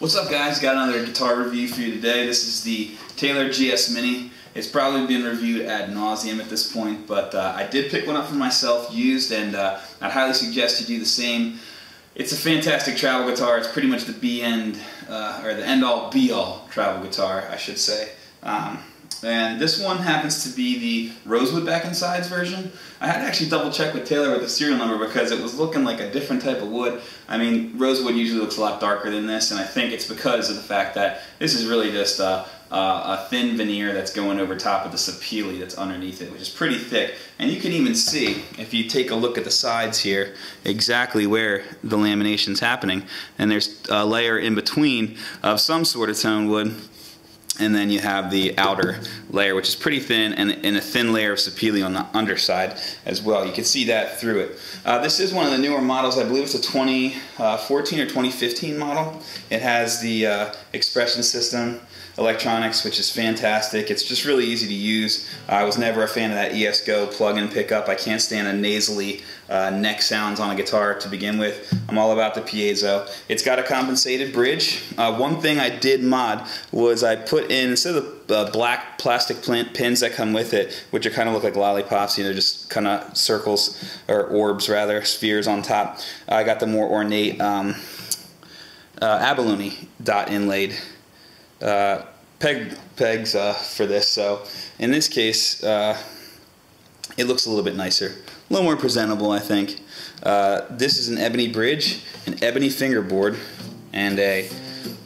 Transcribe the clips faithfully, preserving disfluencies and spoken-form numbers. What's up, guys? Got another guitar review for you today. This is the Taylor G S Mini. It's probably been reviewed ad nauseum at this point, but uh, I did pick one up for myself used, and uh, I'd highly suggest you do the same. It's a fantastic travel guitar. It's pretty much the be end uh, or the end all be all travel guitar, I should say. Um, and this one happens to be the Rosewood back and sides version. I had to actually double check with Taylor with the serial number because it was looking like a different type of wood. I mean, Rosewood usually looks a lot darker than this, and I think it's because of the fact that this is really just a, a thin veneer that's going over top of the sapele that's underneath it, which is pretty thick. And you can even see, if you take a look at the sides here, exactly where the lamination's happening. And there's a layer in between of some sort of tone wood, and then you have the outer layer, which is pretty thin, and, and a thin layer of sapele on the underside as well. You can see that through it. Uh, this is one of the newer models. I believe it's a twenty fourteen or twenty fifteen model. It has the uh, Expression System electronics, which is fantastic. It's just really easy to use. I was never a fan of that E S G O plug-in pickup. I can't stand a nasally uh, neck sounds on a guitar to begin with. I'm all about the Piezo. It's got a compensated bridge. Uh, one thing I did mod was I put in, instead of the uh, black plastic pins that come with it, which are kind of look like lollipops, you know, just kind of circles, or orbs rather, spheres on top, I got the more ornate um, uh, abalone dot inlaid Uh, peg pegs uh, for this, so in this case uh, it looks a little bit nicer, a little more presentable, I think. Uh, this is an ebony bridge, an ebony fingerboard, and a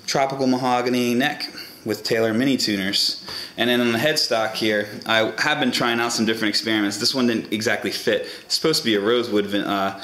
tropical mahogany neck with Taylor mini tuners. And then on the headstock here, I have been trying out some different experiments. This one didn't exactly fit. It's supposed to be a rosewood uh,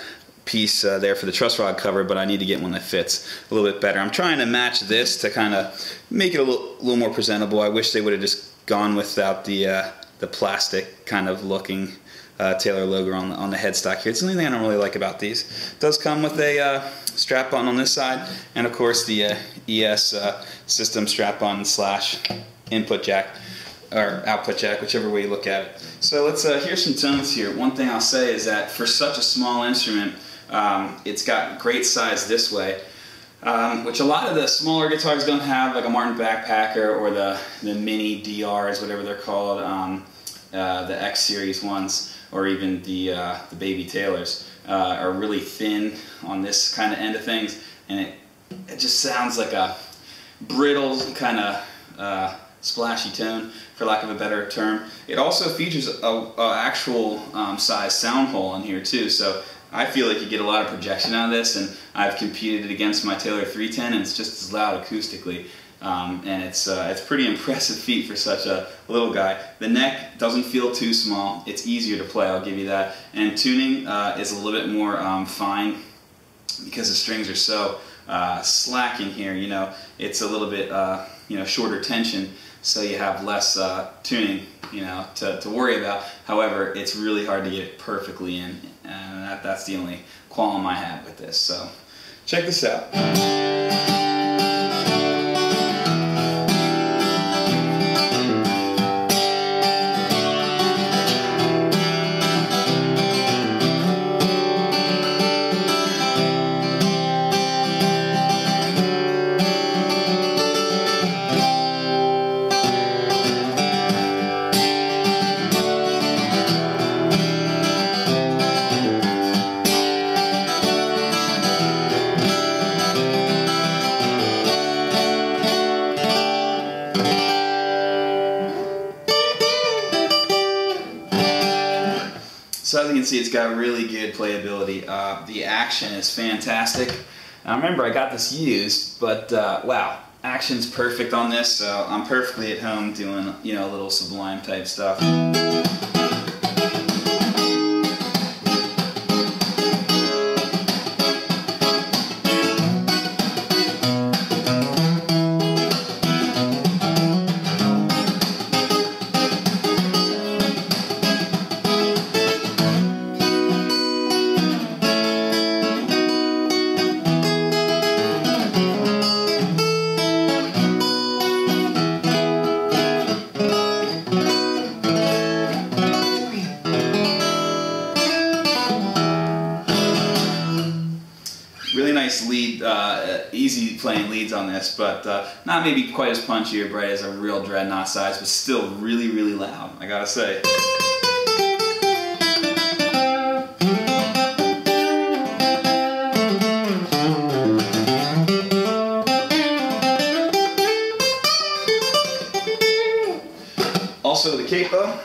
piece uh, there for the truss rod cover, but I need to get one that fits a little bit better. I'm trying to match this to kind of make it a little, little more presentable. I wish they would have just gone without the uh, the plastic kind of looking uh, Taylor logo on the, on the headstock here. It's the only thing I don't really like about these. It does come with a uh, strap-on on this side, and of course the uh, E S uh, system strap-on slash input jack, or output jack, whichever way you look at it. So let's uh, hear some tones here. One thing I'll say is that for such a small instrument, Um, it's got great size this way, um, which a lot of the smaller guitars don't have, like a Martin Backpacker or the, the Mini D Rs, whatever they're called, um, uh, the X series ones, or even the, uh, the Baby Taylors, uh, are really thin on this kind of end of things, and it, it just sounds like a brittle kind of uh, splashy tone, for lack of a better term. It also features a, a actual um, size sound hole in here too, so I feel like you get a lot of projection out of this, and I've competed it against my Taylor three ten, and it's just as loud acoustically, um, and it's uh, it's pretty impressive feat for such a little guy. The neck doesn't feel too small. It's easier to play, I'll give you that, and tuning uh, is a little bit more um, fine because the strings are so uh, slack in here. You know, it's a little bit uh, you know, shorter tension, so you have less uh, tuning, you know, to, to worry about. However, it's really hard to get it perfectly in, and that, that's the only qualm I have with this. So check this out. So as you can see, it's got really good playability. Uh, the action is fantastic. Now remember, I got this used, but uh, wow, action's perfect on this, so I'm perfectly at home doing, you know, little Sublime type stuff. Thank you. playing leads on this, but uh, not maybe quite as punchy or bright as a real dreadnought size, but still really, really loud, I gotta say. Also the capo.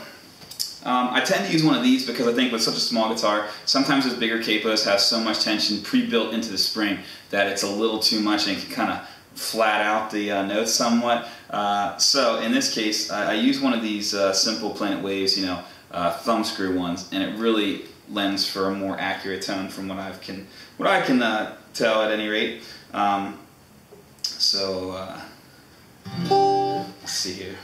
Um, I tend to use one of these because I think with such a small guitar, sometimes those bigger capos have so much tension pre-built into the spring that it's a little too much and it can kind of flat out the uh, notes somewhat. Uh, so in this case, I, I use one of these uh, simple Planet Waves, you know, uh, thumb screw ones, and it really lends for a more accurate tone from what I can, what I can uh, tell at any rate. Um, so uh, let's see here.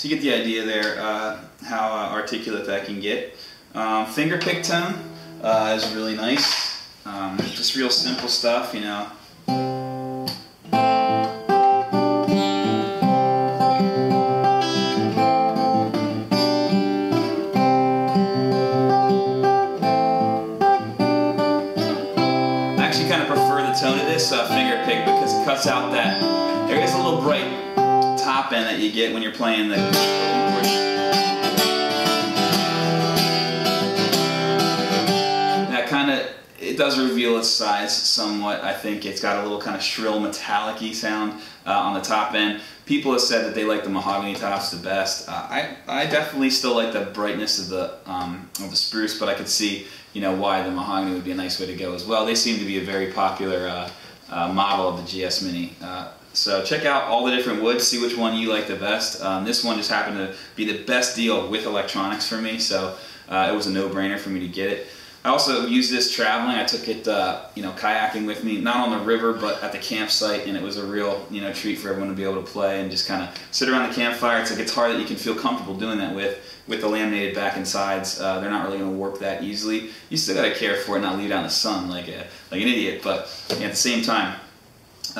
You get the idea there, uh, how uh, articulate that can get. Um, finger pick tone uh, is really nice. Um, just real simple stuff, you know. I actually kind of prefer the tone of this uh, finger pick because it cuts out that. There is a little bright top end that you get when you're playing the that kind of, it does reveal its size somewhat. I think it's got a little kind of shrill metallic-y sound uh, on the top end. People have said that they like the mahogany tops the best. Uh, I, I definitely still like the brightness of the um, of the spruce, but I could see, you know, why the mahogany would be a nice way to go as well. They seem to be a very popular uh, uh, model of the G S Mini. Uh, So check out all the different woods, see which one you like the best. Um, this one just happened to be the best deal with electronics for me, so uh, it was a no-brainer for me to get it. I also used this traveling. I took it, uh, you know, kayaking with me, not on the river, but at the campsite, and it was a real, you know, treat for everyone to be able to play and just kind of sit around the campfire. It's a guitar that you can feel comfortable doing that with. With the laminated back and sides, uh, they're not really going to warp that easily. You still got to care for it and not leave it out in the sun like a like an idiot, but at the same time,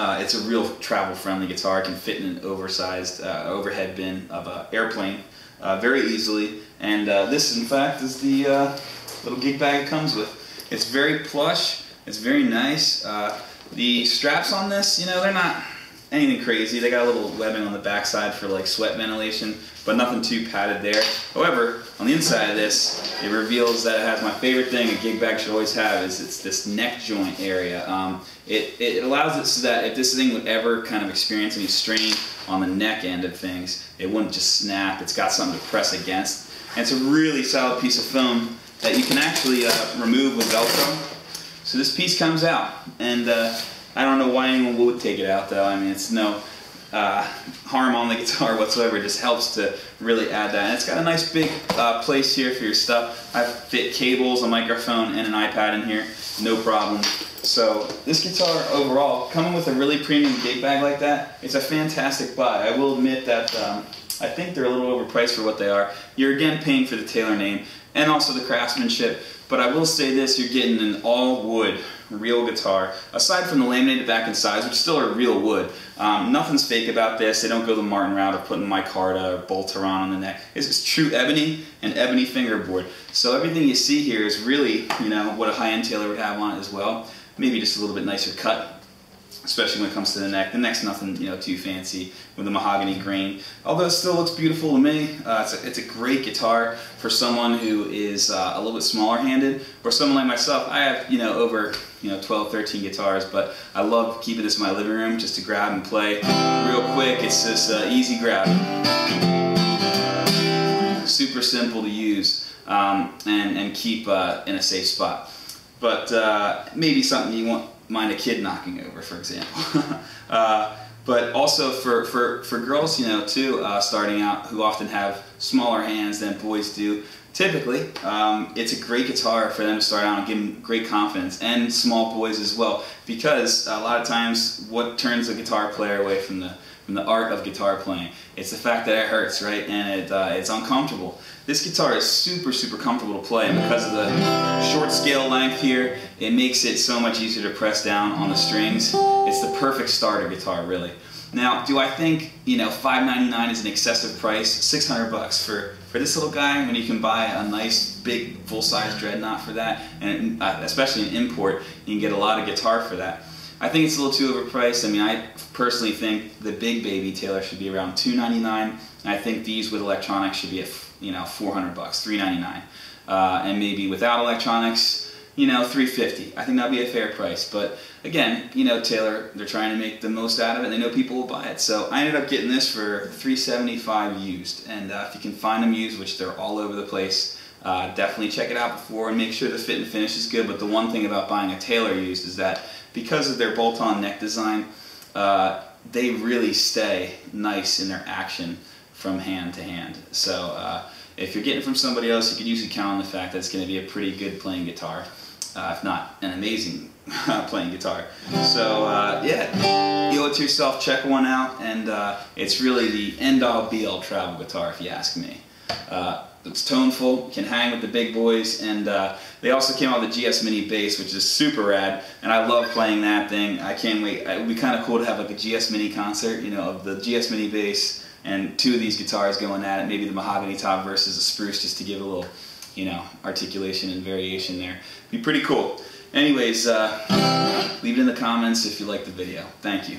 Uh, it's a real travel-friendly guitar. It can fit in an oversized uh, overhead bin of an airplane uh, very easily. And uh, this, in fact, is the uh, little gig bag it comes with. It's very plush. It's very nice. Uh, the straps on this, you know, they're not anything crazy. They got a little webbing on the backside for like sweat ventilation, but nothing too padded there. However, on the inside of this, it reveals that it has my favorite thing a gig bag should always have, is it's this neck joint area. Um, it, it allows it so that if this thing would ever kind of experience any strain on the neck end of things, it wouldn't just snap. It's got something to press against. And it's a really solid piece of foam that you can actually uh, remove with Velcro. So this piece comes out, and uh, I don't know why anyone would take it out though. I mean, it's no uh, harm on the guitar whatsoever. It just helps to really add that. And it's got a nice big uh, place here for your stuff. I've fit cables, a microphone, and an iPad in here, no problem. So this guitar overall, coming with a really premium gig bag like that, it's a fantastic buy. I will admit that um, I think they're a little overpriced for what they are. You're again paying for the Taylor name and also the craftsmanship. But I will say this, you're getting an all-wood real guitar, aside from the laminated back and sides, which still are real wood. Um, nothing's fake about this. They don't go the Martin route of putting micarta or Bolteron on the neck. It's, it's true ebony and ebony fingerboard. So everything you see here is really, you know, what a high-end Taylor would have on it as well. Maybe just a little bit nicer cut. especially when it comes to the neck. The neck's nothing, you know, too fancy with the mahogany green, although it still looks beautiful to me. Uh, it's, a, it's a great guitar for someone who is uh, a little bit smaller-handed, or someone like myself. I have, you know, over you know twelve, thirteen guitars, but I love keeping this in my living room just to grab and play real quick. It's this uh, easy grab, super simple to use, um, and and keep uh, in a safe spot. But uh, maybe something you want. Mind a kid knocking over, for example. uh, but also for, for, for girls, you know, too, uh, starting out, who often have smaller hands than boys do, typically, um, it's a great guitar for them to start out and give them great confidence, and small boys as well, because a lot of times what turns a guitar player away from the, from the art of guitar playing, it's the fact that it hurts, right, and it, uh, it's uncomfortable. This guitar is super, super comfortable to play, and because of the short scale length here, it makes it so much easier to press down on the strings. It's the perfect starter guitar, really. Now, do I think, you know, five ninety-nine is an excessive price? six hundred bucks for, for this little guy, when you can buy a nice, big, full-size Dreadnought for that, and especially an import, you can get a lot of guitar for that. I think it's a little too overpriced. I mean, I personally think the big baby Taylor should be around two ninety-nine, and I think these with electronics should be at, you know, four hundred bucks, three ninety-nine, uh, and maybe without electronics, you know, three fifty. I think that'd be a fair price. But again, you know, Taylor, they're trying to make the most out of it. They know people will buy it, so I ended up getting this for three seventy-five used. And uh, if you can find them used, which they're all over the place, uh, definitely check it out before and make sure the fit and finish is good. But the one thing about buying a Taylor used is that because of their bolt-on neck design, uh, they really stay nice in their action from hand to hand. So uh, if you're getting from somebody else, you can usually count on the fact that it's going to be a pretty good playing guitar, uh, if not an amazing playing guitar. So uh, yeah, you owe it to yourself, check one out, and uh, it's really the end-all be-all travel guitar, if you ask me. Uh, it's toneful, can hang with the big boys, and uh, they also came out with the G S Mini Bass, which is super rad, and I love playing that thing. I can't wait. It would be kind of cool to have like a G S Mini concert, you know, of the G S Mini Bass and two of these guitars going at it, maybe the mahogany top versus the spruce, just to give a little, you know, articulation and variation there. Be pretty cool. Anyways, uh, leave it in the comments if you like the video. Thank you.